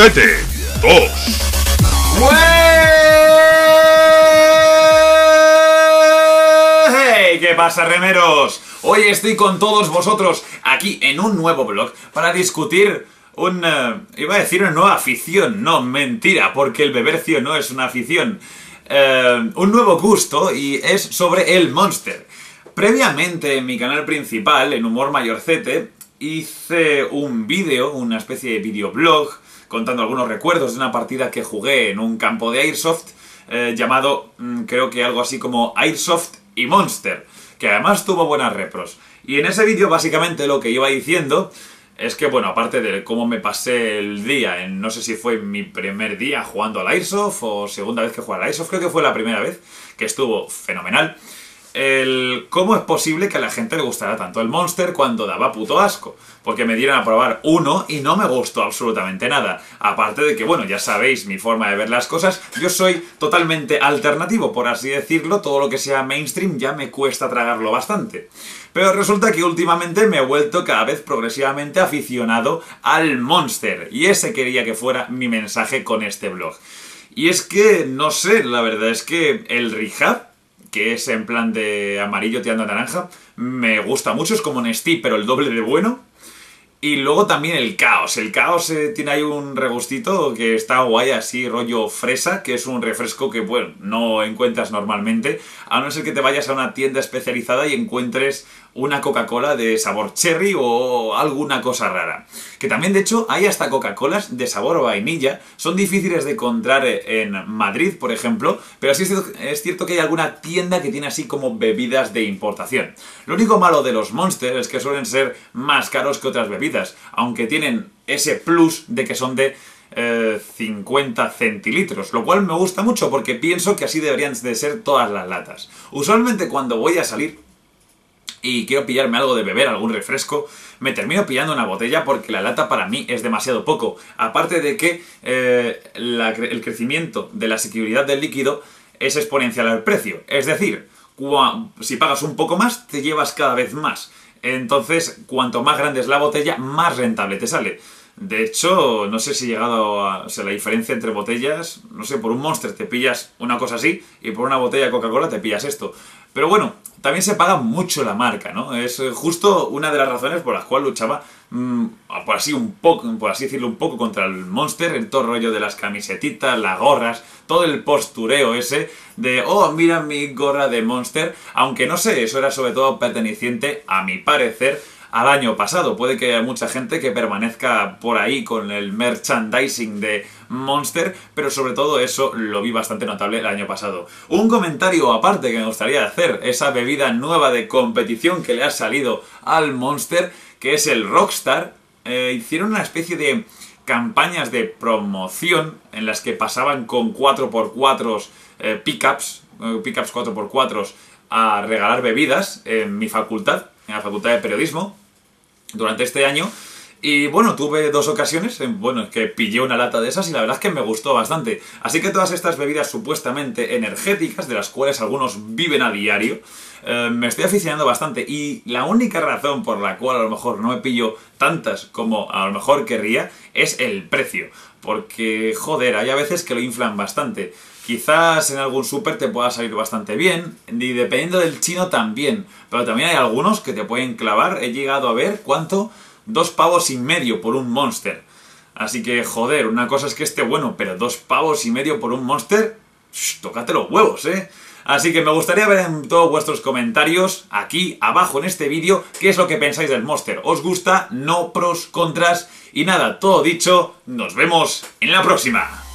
Mayorcete2. ¡Hey! ¿Qué pasa, remeros? Hoy estoy con todos vosotros aquí en un nuevo vlog para discutir iba a decir una nueva afición. No, mentira, porque el bebercio no es una afición. Un nuevo gusto, y es sobre el Monster. Previamente en mi canal principal, en Humor Mayorcete, hice un vídeo, una especie de videoblog, contando algunos recuerdos de una partida que jugué en un campo de Airsoft, llamado, creo que algo así como Airsoft y Monster, que además tuvo buenas repros. Y en ese vídeo básicamente lo que iba diciendo es que, bueno, aparte de cómo me pasé el día, no sé si fue mi primer día jugando al Airsoft o segunda vez que jugué al Airsoft, creo que fue la primera vez, que estuvo fenomenal, cómo es posible que a la gente le gustara tanto el Monster cuando daba puto asco. Porque me dieron a probar uno y no me gustó absolutamente nada. Aparte de que, bueno, ya sabéis mi forma de ver las cosas, yo soy totalmente alternativo, por así decirlo. Todo lo que sea mainstream ya me cuesta tragarlo bastante. Pero resulta que últimamente me he vuelto cada vez progresivamente aficionado al Monster. Y ese quería que fuera mi mensaje con este blog. Y es que, no sé, la verdad es que el Rehab, que es en plan de amarillo tirando a naranja, me gusta mucho. Es como Nestea, pero el doble de bueno. Y luego también el Caos. El Caos tiene ahí un regustito que está guay, así rollo fresa, que es un refresco que, bueno, no encuentras normalmente, a no ser que te vayas a una tienda especializada y encuentres una Coca-Cola de sabor cherry o alguna cosa rara. Que también, de hecho, hay hasta Coca-Colas de sabor vainilla. Son difíciles de encontrar en Madrid, por ejemplo, pero sí es cierto que hay alguna tienda que tiene así como bebidas de importación. Lo único malo de los Monster es que suelen ser más caros que otras bebidas, aunque tienen ese plus de que son de 50 centilitros, lo cual me gusta mucho porque pienso que así deberían de ser todas las latas. Usualmente cuando voy a salir y quiero pillarme algo de beber, algún refresco, me termino pillando una botella porque la lata para mí es demasiado poco. Aparte de que el crecimiento de la asequibilidad del líquido es exponencial al precio. Es decir, si pagas un poco más, te llevas cada vez más. Entonces, cuanto más grande es la botella, más rentable te sale. De hecho, no sé si he llegado a... O sea, la diferencia entre botellas... No sé, por un Monster te pillas una cosa así y por una botella de Coca-Cola te pillas esto. Pero bueno, también se paga mucho la marca, ¿no? Es justo una de las razones por las cuales luchaba, por así decirlo, un poco contra el Monster, en todo el rollo de las camisetitas, las gorras, todo el postureo ese de, oh, mira mi gorra de Monster, aunque no sé, eso era sobre todo perteneciente, a mi parecer, al año pasado. Puede que haya mucha gente que permanezca por ahí con el merchandising de Monster, pero sobre todo eso lo vi bastante notable el año pasado. Un comentario aparte que me gustaría hacer: esa bebida nueva de competición que le ha salido al Monster, que es el Rockstar, hicieron una especie de campañas de promoción en las que pasaban con 4x4 pickups 4x4 a regalar bebidas en mi facultad, en la facultad de periodismo, durante este año. Y bueno, tuve dos ocasiones, bueno, que pillé una lata de esas y la verdad es que me gustó bastante. Así que todas estas bebidas supuestamente energéticas, de las cuales algunos viven a diario, me estoy aficionando bastante. Y la única razón por la cual a lo mejor no me pillo tantas como a lo mejor querría es el precio. Porque, joder, hay a veces que lo inflan bastante. Quizás en algún súper te pueda salir bastante bien, y dependiendo del chino también. Pero también hay algunos que te pueden clavar. He llegado a ver, ¿cuánto? 2,5 pavos por un Monster. Así que, joder, una cosa es que esté bueno, pero 2,5 pavos por un Monster, tócate los huevos, ¿eh? Así que me gustaría ver en todos vuestros comentarios, aquí abajo en este vídeo, qué es lo que pensáis del Monster. ¿Os gusta? ¿No? ¿Pros? ¿Contras? Y nada, todo dicho, nos vemos en la próxima.